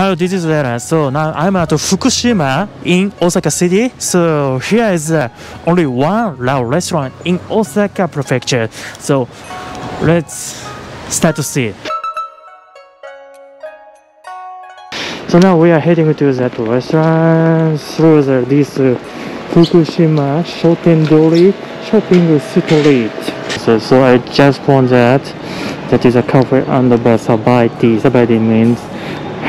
Now this is Lara. So now I'm at Fukushima in Osaka City. So here is only one Lao restaurant in Osaka Prefecture. So let's start to see. So now we are heading to that restaurant through this Fukushima Shoten Dori shopping street. So I just found that is a cafe under the Sabai Dee. Sabai Dee means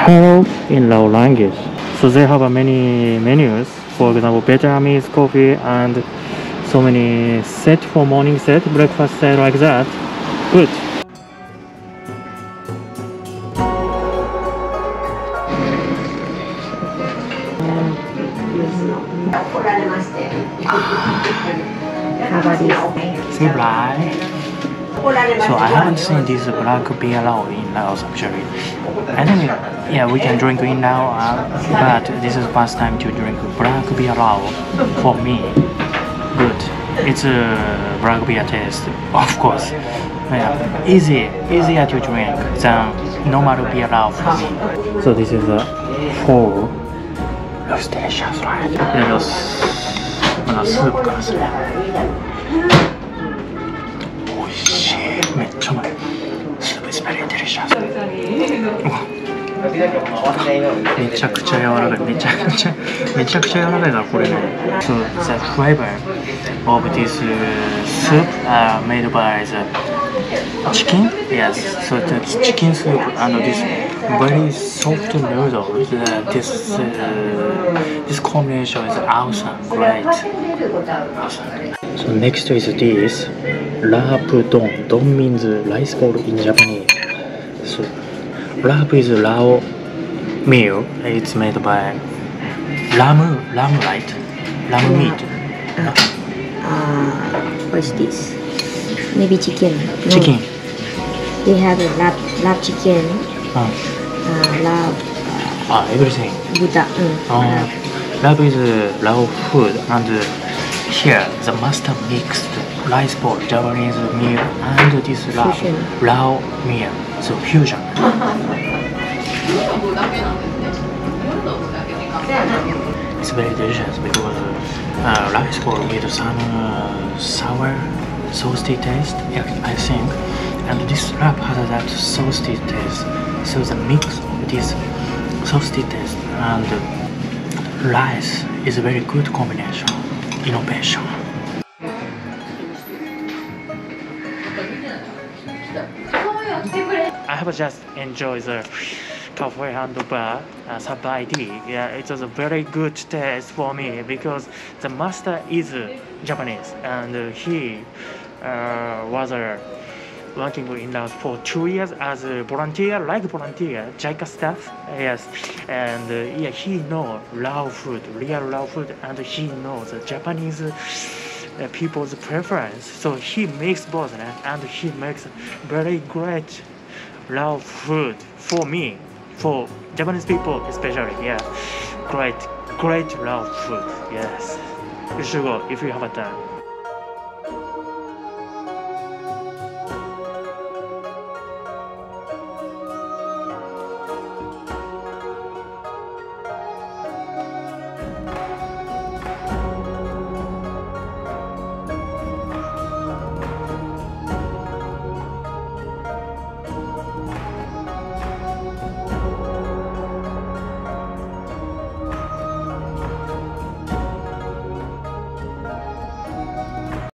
hello in Lao language. So they have many menus, for example Vietnamese coffee and so many set for morning set, breakfast set like that. Good. So I haven't seen this black beer Lao in Laos actually. I think yeah, we can drink in Lao, but this is first time to drink black beer Lao for me. Good. It's a black beer taste, of course. Yeah, easier to drink than normal beer Lao for me. So this is a full Los delicious, right? Soup. Soup is very delicious. So the flavor of this soup are made by the chicken. Yes, so the chicken soup and this very soft noodles. This combination is awesome, great. Awesome. So next is this Larb Don. Don means rice bowl in Japanese. So Larb is Lao meal. It's made by lamb, right? Lamb meat. What is this? Maybe chicken. No. Chicken. They have a lab chicken. Lab. Everything. Buddha. Lab is Lao food and. Here, the master mixed rice bowl, Japanese meal, and this Lao meal, so fusion. It's very delicious because rice bowl with some sour, saucy taste, I think, and this wrap has that saucy taste. So the mix of this saucy taste and rice is a very good combination. Innovation. I have just enjoyed the cafe and bar Sabai Dee. Yeah, it was a very good taste for me because the master is Japanese and he was working in Laos for 2 years as a volunteer JICA staff. Yes, and yeah, he know Lao food, real Lao food, and he knows the Japanese people's preference. So he makes both, and he makes very great Lao food for me, for Japanese people especially. Yeah, great Lao food. Yes, you should go if you have a time.